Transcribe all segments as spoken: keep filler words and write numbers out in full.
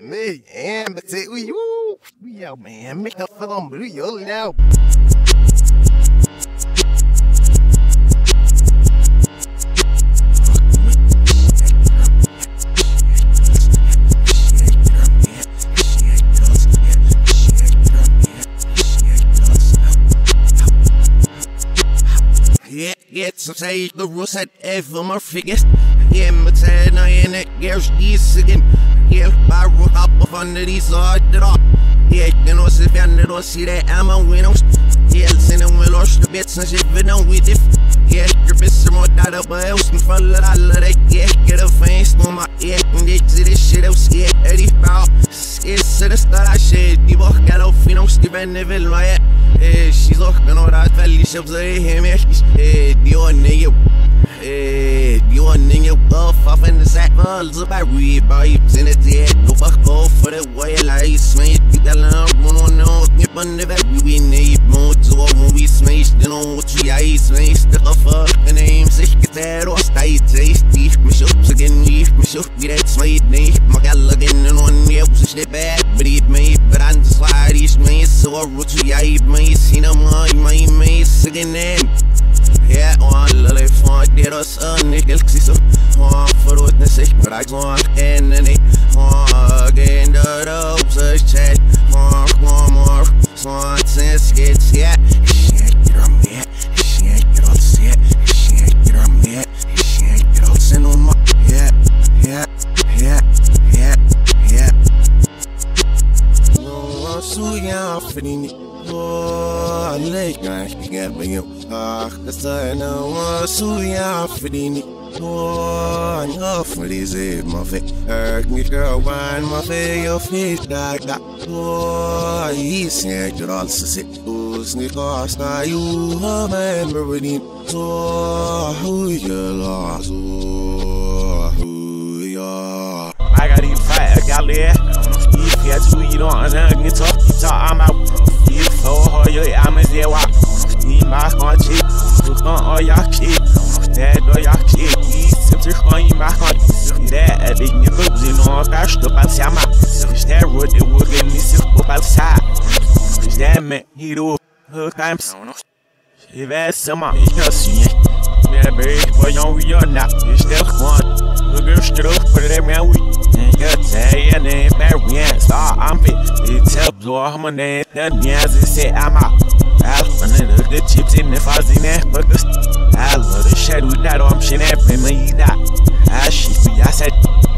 Me and but say we you we out man make a film blue yo now. Yeah, yeah, some say the rules had ever my figures. Yeah, my ten I ain't that girl's this again. Yeah, I roll up up under these hard up. Yeah, you know, if I don't see that I'm a winner. Yeah, listen, and we lost the bets and shit, but now we diff. Yeah, your bitch are more tied up, but else, and follow all of that. Yeah, get a fence on my head, and they did this shit else. Yeah, eighty-five. It's a star, I shit. You walk out of, you know, Steve and Neville, right? Eh, she's looking all that valley shops, I hear me. Eh, you are nigga. Eh, you are nigga, buff off in the saddles of my reed vibes in the dead. Go back off for the wire, like smash. You got long run on out, nip under that. We need more to all when we smash. Then on what we ice, smash. The fucking name, sick, get that or stay tasty. My shops again, leave my shop, be that smite name. My gal again, and on the opposite, they bad, but it made, but I'm just like these mates. So I wrote you, I made, seen them, I made, made, sick in them. Yeah, on Lily Font, did us a nickel, see so on for the witness, but I want and then it on again the ropes of chat on one more swans and skits, yeah. She ain't get on me, she ain't get all set, she ain't get on me, she ain't get all sent on my, yeah, yeah, yeah, yeah, yeah. No, I'm so young for the. Oh, I'm like, I can't be you. Ah, that's I know. I'm so young for the. Oh, I'm off for this. My face hurt me, girl. Why my face, your face, like that. Oh, he's here to also sit. Oh, sneak off, now you remember with him. Oh, who you lost. Oh, who you are. I got him fat, I got there. If you had to, you don't understand. You talk, you talk, I'm out. So hard, you I'm a dear walk. He might want cheap. Look on all your kids. Dad or your kid. He's simply on you, my heart. That a big new boobs in all cash to pass Yama. Is that what they would give me simple outside? Is that me? He do her times. If that's someone, you can see it. Maybe for young, we are not. It's that one. The girl strode for that man. We can't say your name, Marianne. Star, I'm fit. It's a blow, my name. The Niaz is say I'm out. I love the chips in the fuzz in that fuckers. I love the shadow that I'm shit at me. I shit, I said.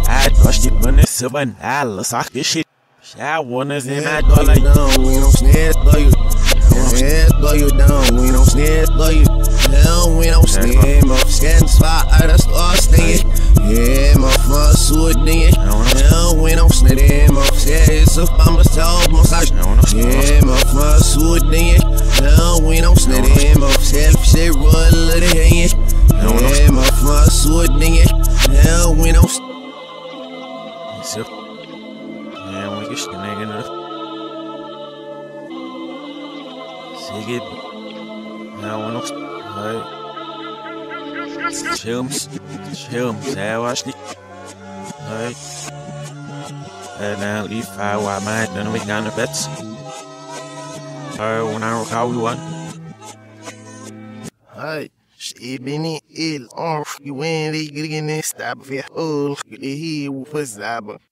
I trust it when it's seven. I love the shit. I want us in my dollar. We don't snare for you. Blow you down, we don't snare blow you. Hell, we don't snare my skin spot out of star sting. Yeah, my fun suit ding. Hell, we don't snare my skin so I'm a self massage. Yeah, my fun suit ding. Hell, we don't snare my self shit roll of the hand. Yeah, my fun suit ding. Hell, we don't snare. Yeah, we just snagging it. Get now one of the films, films, I watched it. And now, if I were mad, then we down the bets. I when I how we want. Hi, she been ill off you when they get in this type of hole. The heel was that.